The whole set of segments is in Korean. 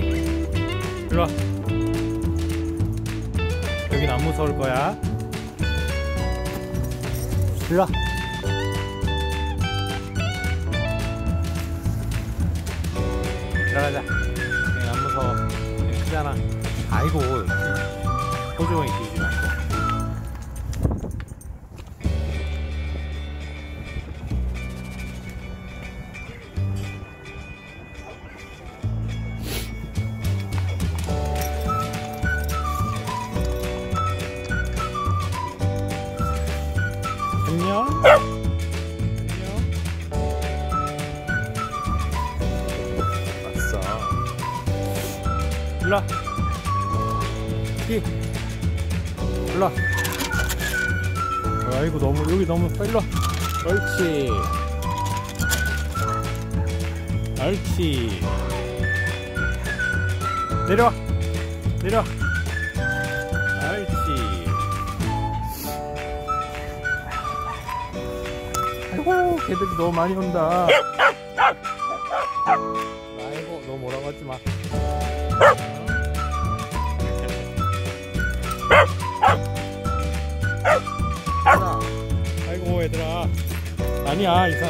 끼. 일로와. 여긴 안 무서울 거야. 일로와. 들어가자. 여긴 안 무서워. 여긴 크잖아. 아이고. 호주머니 끼지 말고. 안녕. 왔어. 일로 와. 끼. 일로 와. 아이고, 너무, 여기 너무, 일로 와. 옳지. 옳지. 내려와. 내려와. 옳지. 아이고, 걔들이 너무 많이 온다. 아이고, 너 뭐라고 하지 마. 아이고, 얘들아. 아니야, 이사.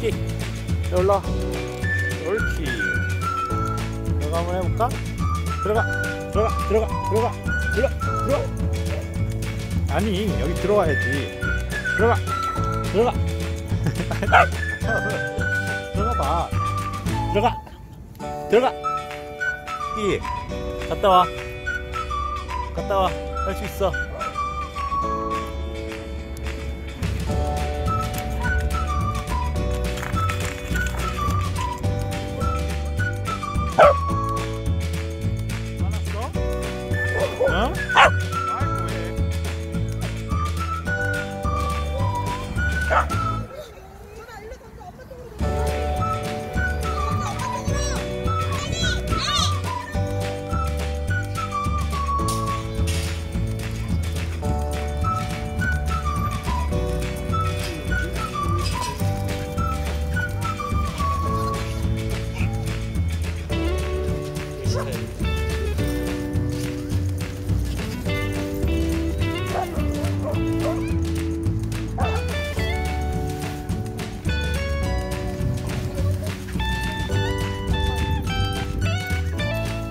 스키, 올라와. 옳지. 들어가 한번 해볼까? 들어가. 아니, 여기 들어와야지. 들어가. 들어가봐. 들어가. 스키, 갔다 와. 할 수 있어. 어?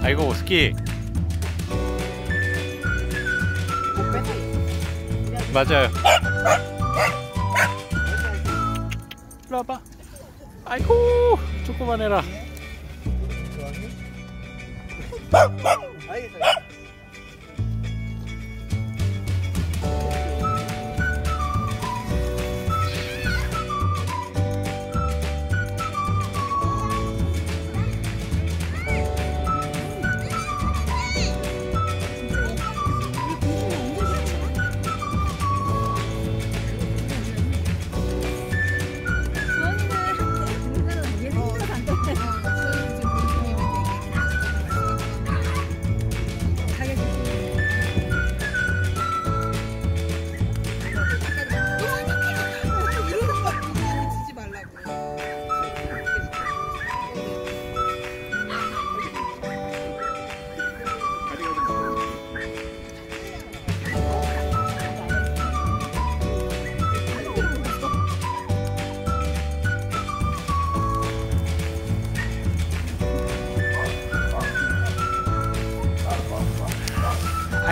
아이고, 스키. 맞아요. 이리 와봐. 아이고, 조그만 해라.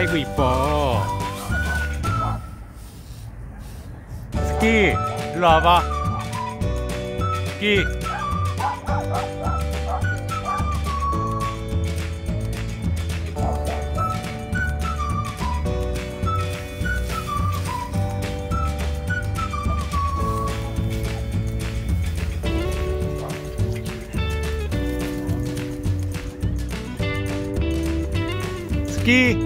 아이고 이뻐. 스키 일로 와봐. 스키 스키